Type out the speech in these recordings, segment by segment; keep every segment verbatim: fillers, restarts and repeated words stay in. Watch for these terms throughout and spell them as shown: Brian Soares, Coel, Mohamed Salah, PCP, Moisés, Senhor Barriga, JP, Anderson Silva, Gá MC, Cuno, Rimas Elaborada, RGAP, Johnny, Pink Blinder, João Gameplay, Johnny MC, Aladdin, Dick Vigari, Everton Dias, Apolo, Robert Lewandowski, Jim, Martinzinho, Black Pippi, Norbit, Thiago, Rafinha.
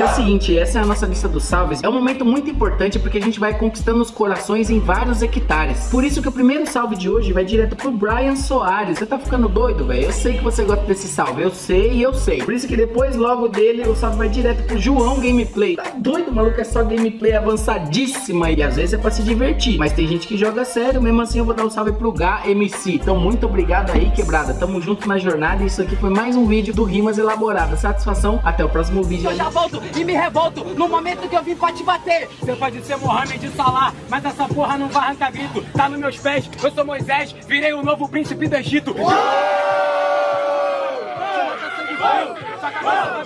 Então é o seguinte, essa é a nossa lista dos salves. É um momento muito importante porque a gente vai conquistando os corações em vários hectares. Por isso que o primeiro salve de hoje vai direto pro Brian Soares. Você tá ficando doido, velho? Eu sei que você gosta desse salve, eu sei, eu sei. Por isso que depois, logo dele, o salve vai direto pro João Gameplay. Tá doido, maluco? É só gameplay avançadíssima e às vezes é pra se divertir. Mas tem gente que joga sério, mesmo assim eu vou dar um salve pro Gá M C. Então muito obrigado aí, quebrada. Tamo junto na jornada e isso aqui foi mais um vídeo do Rimas Elaborada. Satisfação, até o próximo vídeo. Eu já volto e me revolto no momento que eu vim pra te bater. Você pode ser Mohamed Salah, mas essa porra não vai arrancar grito. Tá nos meus pés, eu sou Moisés, virei o novo príncipe do Egito. Vai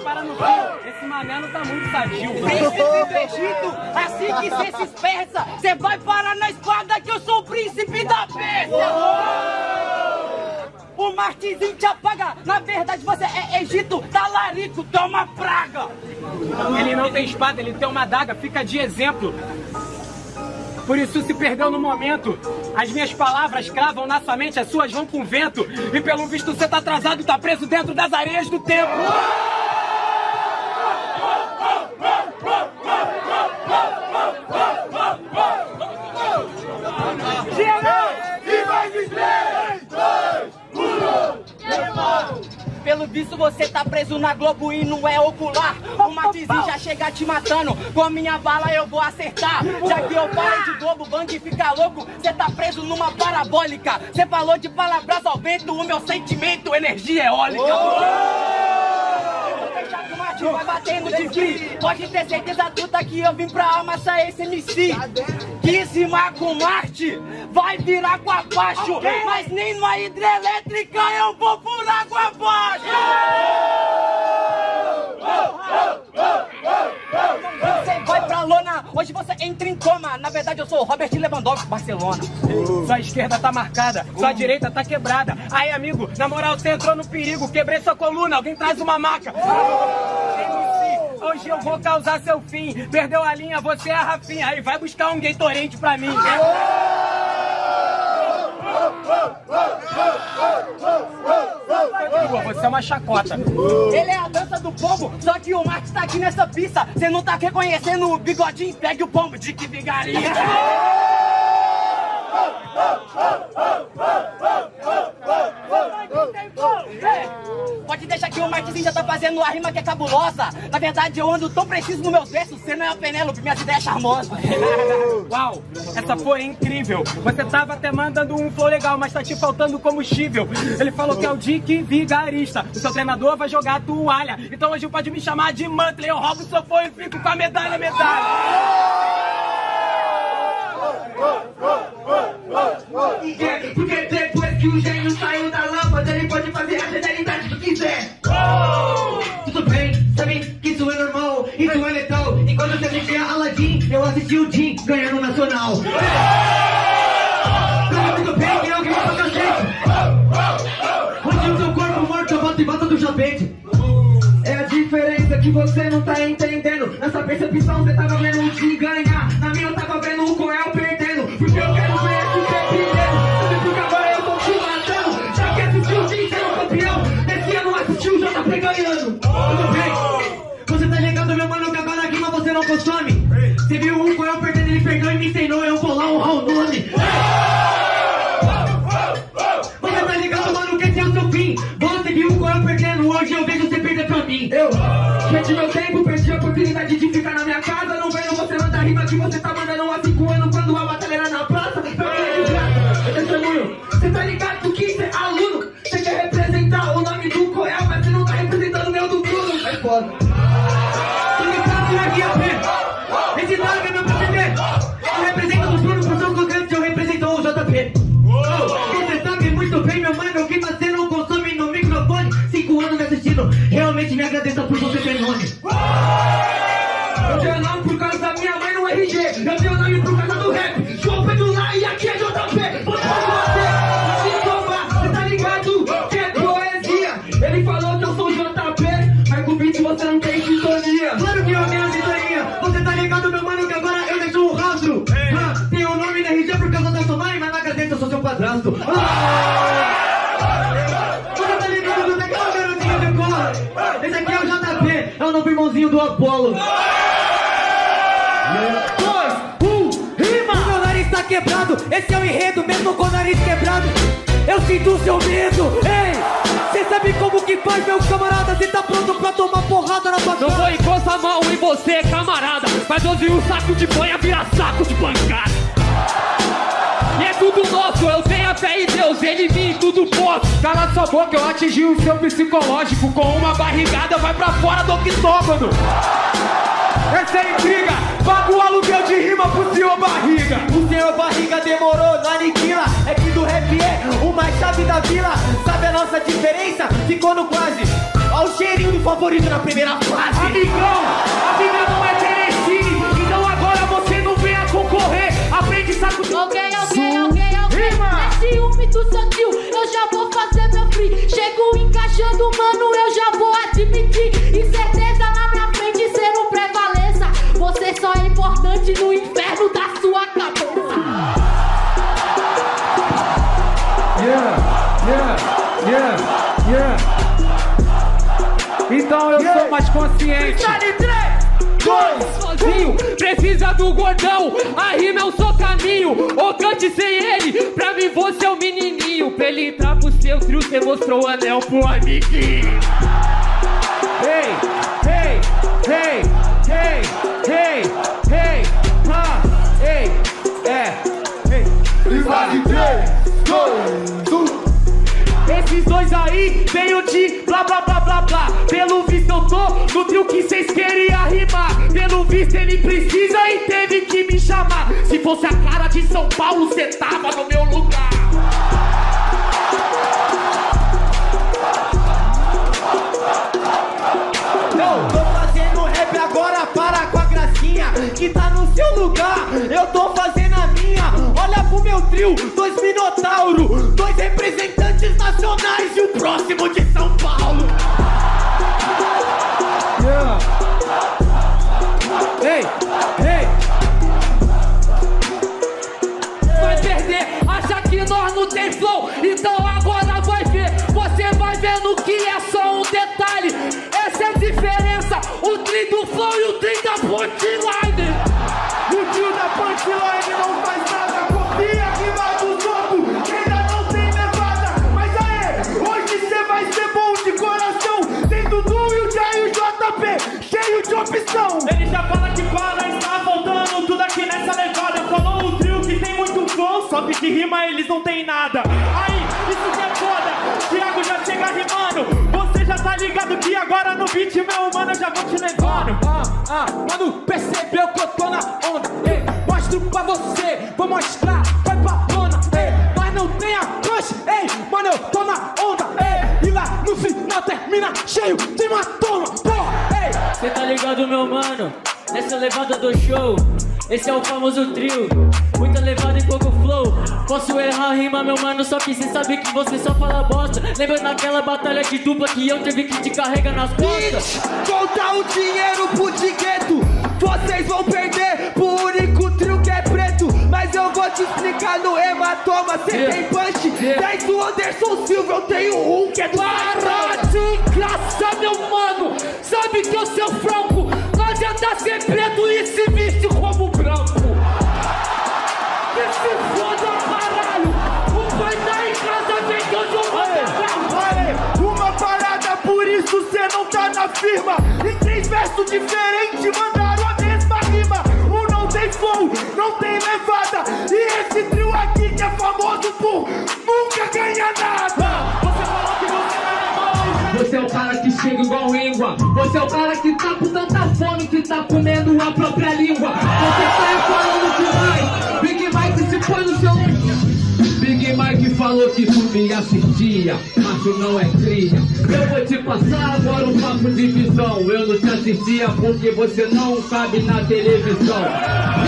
parar no vão. Esse manelo tá muito sadio. Príncipe do Egito, assim que você se dispersa, você vai parar na espada que eu sou o príncipe da Pérsia. O Martinzinho te apaga, na verdade você é Egito, talarico, toma praga. Ele não tem espada, ele tem uma adaga, fica de exemplo. Por isso se perdeu no momento. As minhas palavras cravam na sua mente, as suas vão com vento. E pelo visto você tá atrasado, tá preso dentro das areias do tempo. Pelo visto você tá preso na Globo e não é ocular. O Martinzinho já chega te matando, com a minha bala eu vou acertar. Já que eu paro de globo, bang fica louco. Você tá preso numa parabólica. Você falou de palavras ao vento, o meu sentimento, energia eólica. Oh! O Martinzinho vai batendo de ti. Pode ter certeza toda que eu vim pra amassar esse M C. Que se com Marte vai virar com abaixo, okay. Mas nem numa hidrelétrica eu vou por água abaixo. Você vai pra lona, hoje você entra em coma. Na verdade eu sou o Robert Lewandowski, Barcelona. Sua esquerda tá marcada, sua direita tá quebrada. Aí amigo, na moral você entrou no perigo. Quebrei sua coluna, alguém traz uma maca. Hoje eu vou causar seu fim. Perdeu a linha, você é a Rafinha. Aí vai buscar um Gatorade pra mim. Você é uma chacota. Ele é a dança do pombo, só que o Marte tá aqui nessa pista. Você não tá reconhecendo o bigodinho? Pegue o pombo, Dick Vigari. Pode deixar que o Martinzinho já tá fazendo uma rima que é cabulosa. Na verdade, eu ando tão preciso no meu texto. Você não é a Penélope, minha ideia é charmosa. Uau, essa foi incrível. Você tava até mandando um flow legal, mas tá te faltando combustível. Ele falou que é o Dick Vigarista. O seu treinador vai jogar a toalha. Então hoje pode me chamar de Mantle. Eu roubo o seu fone e fico com a medalha, medalha. Porque depois que o gênio saiu da lâmpada, ele pode fazer a genialidade que quiser. Oh! Tudo bem, sabe que isso é normal, isso é letal. Enquanto você assistia Aladdin, eu assisti o Jim ganhando o Nacional. Oh! Sabe muito bem que alguém vai fazer o jeito. Onde o seu corpo morto, eu boto e bota do J P. É a diferença que você não tá entendendo. Nessa percepção você tava vendo o Jim ganhar. Na minha eu tava vendo o Coel perdendo. Porque eu quero ver esse P P. J P ganhando, tudo bem? Você tá ligado, meu mano, que agora aqui, mas você não consome. Você viu um Coel perdendo, ele perdeu e me ensinou, eu vou lá honrar o nome. Você tá ligado, mano, que esse é o seu fim. Você viu um Coel perdendo, hoje eu vejo você perder pra mim. Eu perdi meu tempo, perdi a oportunidade de ficar na minha casa. Não vendo você mandar rima que você tá mandando há cinco anos quando a batalha era na praça. Eu quero de graça, eu testemunho. Você tá ligado que você é aluno, você quer representar o nome do Coel, mas você não tá representando o meu do Cuno. É foda. Tô ligado na R G A P. Esse nome é meu P C P. Eu represento o Cuno, por seu colocante, eu represento o J P. Você sabe muito bem, meu mano, que você não consome no microfone. Cinco anos me assistindo, realmente me agradeço por você ter nome. Eu tenho nome por causa da minha mãe no R G. Eu tenho nome por causa do rap. João Pedro lá e aqui é J P. Você você não tem sintonia, claro que eu tenho sintonia. Você tá ligado, meu mano, que agora eu deixo um rastro. Ah, tem o nome da R G por causa da sua mãe, mas na cadeia eu sou seu padrasto. Ah! Você tá ligado, meu teclado, garotinho, decola. Esse aqui é o J P, é o novo irmãozinho do Apolo. dois, um, rima! O meu nariz tá quebrado, esse é o enredo, mesmo com o nariz quebrado. Eu sinto o seu medo, ei! Cê sabe como que faz, meu camarada? Cê tá pronto pra tomar porrada na pancada? Não vou encostar a mão em você, camarada, mas hoje um saco de banha vira saco de pancada. E é tudo nosso, eu tenho a fé em Deus, ele em mim, tudo posso. Cala sua boca, eu atingi o seu psicológico. Com uma barrigada vai pra fora do octógono. Essa é intriga, paga o aluguel de rima pro Senhor Barriga. O Senhor Barriga demorou, na aniquila. É que do rap é o mais chave da vila. Sabe a nossa diferença? Ficou no quase. Olha o cheirinho do favorito na primeira fase. Amigão, a vida não é Teresini, então agora você não venha concorrer. Aprende saco de... Ok, ok, ok, ok. É ciúme do seu tio, eu já vou fazer meu free. Chego encaixando, mano, eu já vou admitir. Incerteza na minha frente, cê não prevale. Você só é importante no inferno da sua cabeça. Yeah, yeah, yeah, yeah. Então eu yeah. sou mais consciente. Sozinho, precisa do gordão. A rima é o seu caminho. Ou cante sem ele, pra mim você é o menininho. Pra ele entrar pro seu trio, você mostrou o anel pro amiguinho. Ei, ei, ei. Hey, hey, hey, ha, hey, é, hey. E vale três, dois, um. Esses dois aí veio de blá blá blá blá blá. Pelo visto eu tô no trio que cês queriam rimar. Pelo visto ele precisa e teve que me chamar. Se fosse a cara de São Paulo, cê tava no meu lugar. Para com a gracinha que tá no seu lugar, eu tô fazendo a minha. Olha pro meu trio, dois minotauro, dois representantes nacionais e o próximo de São Paulo. Yeah. Ei, ei. Vai perder, acha que nós não tem flow, então agora vai ver. Você vai vendo que é só um detalhe. Essa é a diferença, o tri do flow e o tri da punchline. O trio da punchline não faz nada, copia que vai do topo, que ainda não tem levada. Mas aê, hoje cê vai ser bom de coração. Tem Dudu e o Jay e o J P, cheio de opção. Ele já fala que para, está voltando tudo aqui nessa levada. Falou o trio que tem muito flow, só que de rima eles não tem nada. Aí, isso que é foda, Thiago já chega rimando. Já tá ligado que agora no beat, meu humano, eu já vou te levando. Ah, ah, mano, percebeu que eu tô na onda. Ei, mostro pra você, vou mostrar, vai pra dona. Ei, mas não tenha crush, ei, mano, eu tô na onda. Ei, e lá no final termina cheio de matona, porra, ei. Cê tá ligado, meu mano, nessa levada do show. Esse é o famoso trio, muita levada e pouco flow. Posso errar rima, meu mano, só que cê sabe que você só fala bosta. Lembra naquela batalha de dupla que eu teve que te carregar nas costas? Volta o dinheiro pro tiqueto, vocês vão perder pro único trio que é preto. Mas eu vou te explicar no hematoma, cê yeah. tem punch, yeah. dez do Anderson Silva, eu tenho um que é do... Para de graça, meu mano, sabe que eu sou franco. Não adianta ser preto e se viste como branco. Que se foda, caralho. O pai tá em casa vendendo um bandeirão. Uma parada, por isso cê não tá na firma. Em três versos diferentes mandaram a mesma rima. Um não tem flow, não tem levada. E esse trio aqui que é famoso por nunca ganhar nada. Você falou que você ganha mais. Você é o cara que chega igual íngua. Você é o cara que tá com tanta fome que tá comendo a própria língua. Você tá falando demais. Big Mike se põe no seu... Big Mike falou que tu me assistia, mas tu não é cria. Eu vou te passar agora um papo de visão. Eu não te assistia porque você não cabe na televisão.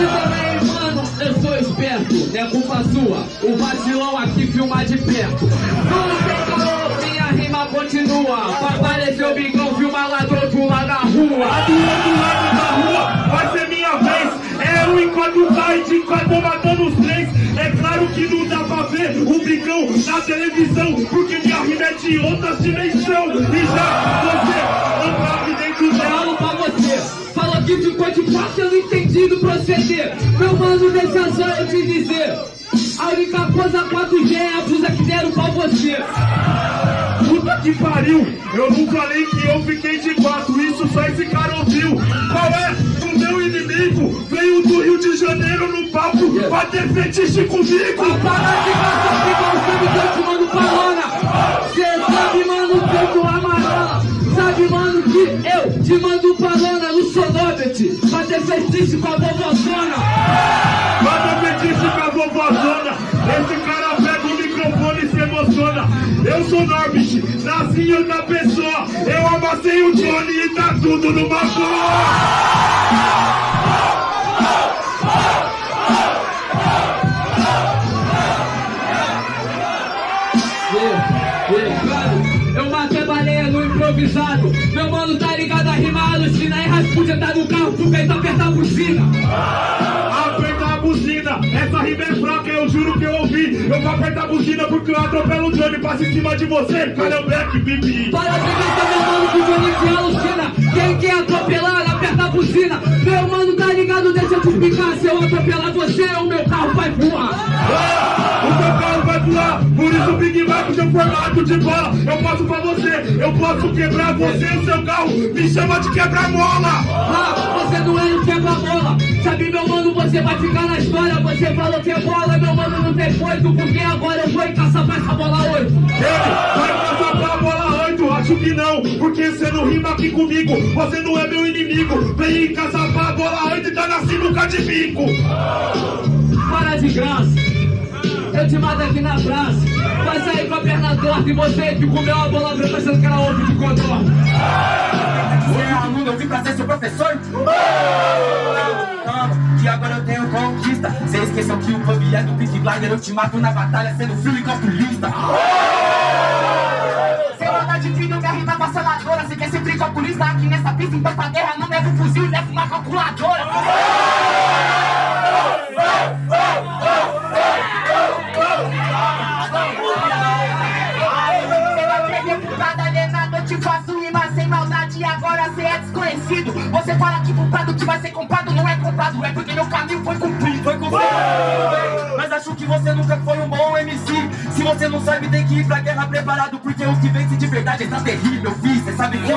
E também, mano, eu sou esperto. É culpa sua, o vacilão aqui filmar de perto. Não tem calor, minha rima continua. Vai aparecer o bigão, filma lá do outro lado da rua. Lá do outro lado da rua, vai ser minha vez. É um enquanto cai, de enquanto matando os três. É claro que não dá pra ver o brigão na televisão, porque minha rima é de outra dimensão. E já você não cabe dentro dela. que ficou de costas não entendi do proceder. Meu mano, deixa só eu te dizer, a única coisa quatro G é a blusa que deram pra você. Puta que pariu, eu não falei que eu fiquei de quatro, isso só esse cara ouviu. Qual é o meu inimigo? Veio do Rio de Janeiro no papo, pra ter fetiche comigo. A parada de gasta, fica no seu mano, parona. Cê sabe, mano, que tu amarela. Sabe, mano, que eu te mando palona no seu Norbit, pra ter fetiche com a vovozona. Pra ter fetiche com a vovozona, esse cara pega o microfone e se emociona. Eu sou Norbit, nasci outra pessoa, eu amassei o Johnny e tá tudo numa boa. Improvisado. Meu mano tá ligado a rima alucina. E Raspudia tá no carro, tu peito apertar a buzina. Apertar a buzina, essa rima é fraca, eu juro que eu ouvi. Eu vou apertar a buzina porque eu atropelo o Johnny. Passa em cima de você, cadê o Black Pippi? Para de gritar, meu mano, que o Johnny se alucina. Quem quer atropelar, aperta a buzina. Meu mano tá ligado, deixa eu te explicar. Se eu atropelar você, o meu carro vai voar. Ah, o meu carro vai voar. Por isso o Big Mac tem um formato de bola. Eu passo pra você, eu posso quebrar você e o seu carro. Me chama de quebra-mola. Ah, você não é um quebra-mola. Sabe, meu mano, você vai ficar na história. Você falou que é bola, meu mano, não tem coito. Porque agora eu vou caçar pra essa bola hoje. Ele vai caçar pra bola hoje. Acho que não, porque você não rima aqui comigo. Você não é meu inimigo. Vem em casa pra bola ainda e tá na sinuca de bico. Para de graça, eu te mato aqui na praça. Vai sair com a perna torta e você que comeu a bola branca achando que era ovo de codorna. Você é aluno, eu vim pra ser seu professor. Que agora eu tenho conquista. Cê esqueceu que o clube é do Pink Blinder. Eu te mato na batalha sendo frio e calculista. De trilho, minha rima vaciladora. Você quer ser tricalculista aqui nessa pista? Então pra guerra não leva um fuzil, leva uma calculadora. Você vai perder por badalena, eu te faço rima sem maldade e agora você é desconhecido. Você fala que pro prado que vai ser comprado não é comprado, é porque meu caminho foi cumprido. Foi cumprido. Mas acho que você nunca foi um bom M C. Se você não sabe, tem que ir pra guerra preparado, porque o que vence de verdade está terrível, filho, você sabe que...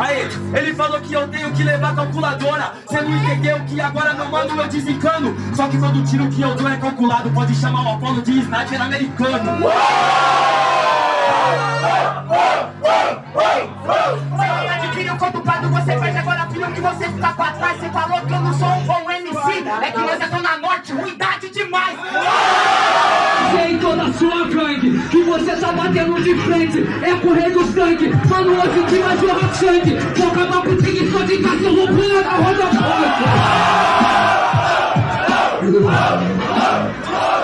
Aê, ele falou que eu tenho que levar calculadora. Você não entendeu que agora, meu mano, eu desencano. Só que todo tiro que eu dou é calculado. Pode chamar o Apolo de sniper americano. Você faz agora, filho, que você fica pra trás. Você falou que eu não sou um bom M C. É que nós estamos na norte, ruindade demais. Sei toda a sua gangue, que você tá batendo de frente. É correr dos tanques, mano, hoje o time vai jorrar sangue. Vou acabar com o tigre, só de casa, eu vou pular na roda forte.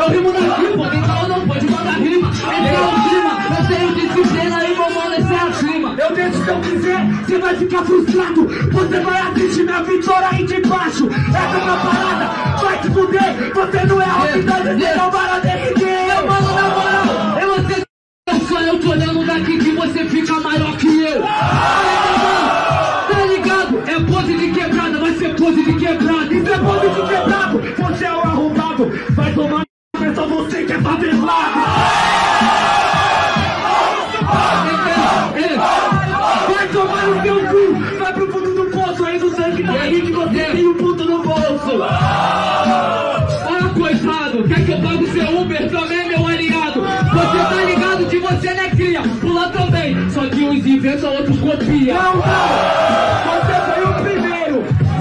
Eu rimo na rima, quem falou não pode mandar rima. Esse é o clima, eu tenho disciplina aí, meu mano, esse é a rima. Eu deixo o que eu quiser. Você vai ficar frustrado, você vai assistir minha vitória aí de baixo. Essa é uma parada, vai te fuder. Você não é rapidez, você é uma parada que eu, mano, na moral. Eu até só eu tô olhando daqui que você fica maior que eu. Tá ligado? É pose de quebrada, vai ser pose de quebrado. Isso é pose de quebrado, você é o arrombado. Vai tomar é só você que é favelado. Vai pro fundo do poço, aí do sangue da rede que você tem um puto no bolso. Ah, coitado, quer que eu pague o seu Uber também, meu aliado? Você tá ligado que você não é cria, pula também. Só que uns inventam, outros copiam. Não, não, você foi o primeiro.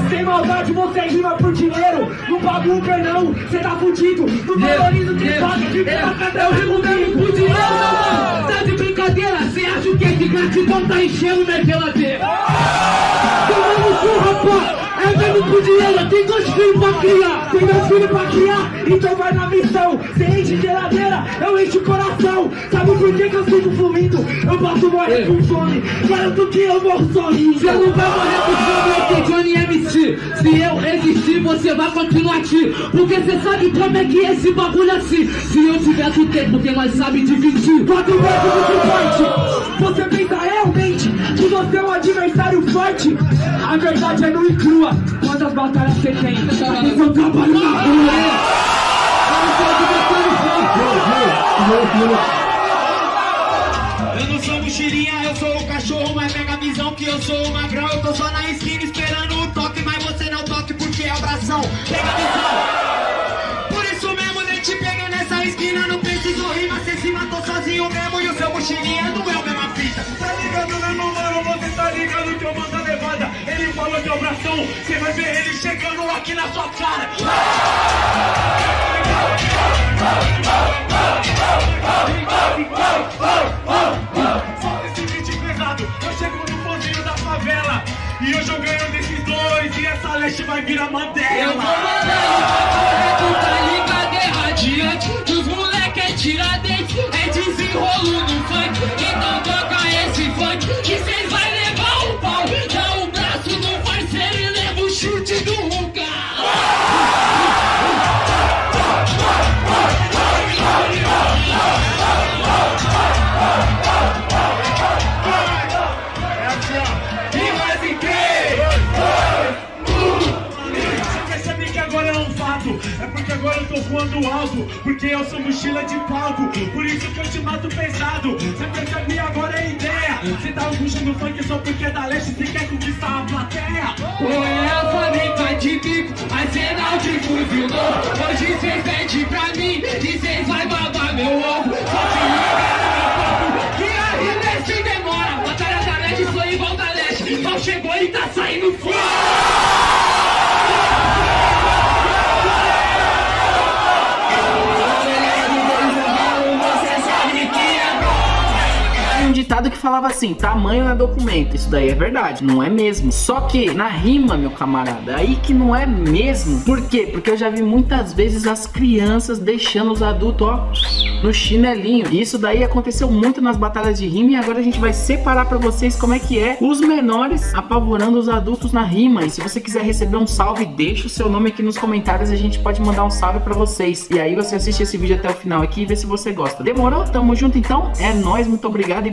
Sem maldade você rima por dinheiro. Não paga Uber não, você tá fudido. Não valoriza o que faz, que cada eu rimo mesmo por dinheiro, não, não. Tá de brincadeira, cê acha o que é de gratidão tá enchendo minha geladeira. É mesmo por dinheiro, tem dois filhos pra criar. Tem dois filhos pra criar, então vai na missão. Você enche geladeira, eu encho o coração. Sabe por que que eu fico fumido? eu posso morrer com fome, garanto que eu morro sozinho. Você não vai morrer com fome aqui, Johnny M C. Se eu existir, você vai continuar aqui, porque você sabe como é que é esse bagulho assim. Se eu tiver com tempo, porque nós sabe dividir. Quatro vezes do você pensa realmente que você é um adversário forte. A verdade é nua e crua. Quantas batalhas você tem? Aqui seu trabalho na rua é. Eu não sou mochilinha, eu sou o cachorro, mas pega a visão que eu sou o magrão. Eu tô só na esquina esperando o toque, mas você não toque porque é abração. Pega a visão. Por isso mesmo nem te peguei nessa esquina, não preciso rima, cê se matou sozinho mesmo. E o seu mochilinha é do meu, mesma fita. Tá ligado mesmo, mano, você tá ligado que eu mando a levada. Ele falou de abração, cê vai ver ele chegando aqui na sua cara. Solta esse beat pesado, eu chego no fundinho da favela. E hoje eu ganho desses dois, e essa leste vai virar matéria. Eu vou mandando pra correr, tá ligado, erradiante. Que os moleque é tiradente, é desenrolo no funk. Então toca esse funk, que cês vai levar o pau. Dá o braço no parceiro e leva o chute do Ruga. É porque agora eu tô voando alto, porque eu sou mochila de palco, por isso que eu te mato pesado. Você percebe agora a ideia? Você tá puxando funk só porque é da leste, você quer conquistar a plateia. Ou é a família de bico, arsenal de fuzil novo. Hoje cês pede pra mim e cês vai babar meu ovo. Só se liga, que a leste demora. Batalha da leste, sou igual da leste. Só chegou e tá saindo fora. Ditado que falava assim, tamanho é documento. Isso daí é verdade, não é mesmo. Só que na rima, meu camarada, aí que não é mesmo. Por quê? Porque eu já vi muitas vezes as crianças deixando os adultos, ó, no chinelinho. E isso daí aconteceu muito nas batalhas de rima. E agora a gente vai separar pra vocês como é que é os menores apavorando os adultos na rima. E se você quiser receber um salve, deixa o seu nome aqui nos comentários, a gente pode mandar um salve pra vocês. E aí você assiste esse vídeo até o final aqui e vê se você gosta. Demorou? Tamo junto então? É nóis, muito obrigado.